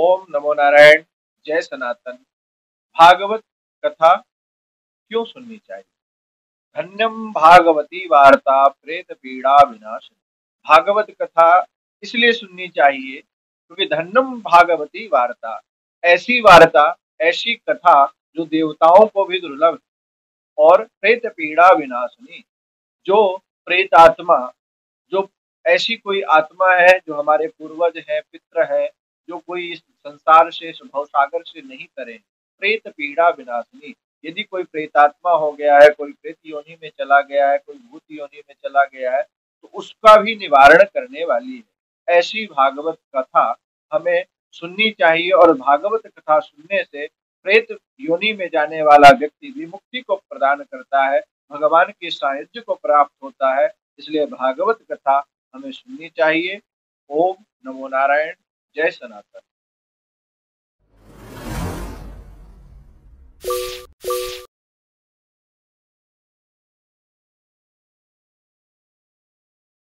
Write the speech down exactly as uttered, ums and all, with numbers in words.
ओम नमो नारायण। जय सनातन। भागवत कथा क्यों सुननी चाहिए? धन्यम भागवती वार्ता प्रेत पीड़ा विनाश। भागवत कथा इसलिए सुननी चाहिए क्योंकि धन्यम भागवती वार्ता, ऐसी वार्ता, ऐसी कथा जो देवताओं को भी दुर्लभ है, और प्रेत पीड़ा विनाशनी, जो प्रेत आत्मा, जो ऐसी कोई आत्मा है जो हमारे पूर्वज है, पित्र है, जो कोई इस संसार से, भव सागर से नहीं तरे। प्रेत पीड़ा विनाशनी। यदि कोई प्रेतात्मा हो गया है, कोई प्रेत योनि में चला गया है, कोई भूत योनि में चला गया है, तो उसका भी निवारण करने वाली है। ऐसी भागवत कथा हमें सुननी चाहिए, और भागवत कथा सुनने से प्रेत योनि में जाने वाला व्यक्ति भी मुक्ति को प्रदान करता है, भगवान के सायुज्य को प्राप्त होता है। इसलिए भागवत कथा हमें सुननी चाहिए। ओम नमो नारायण। जय सनातन।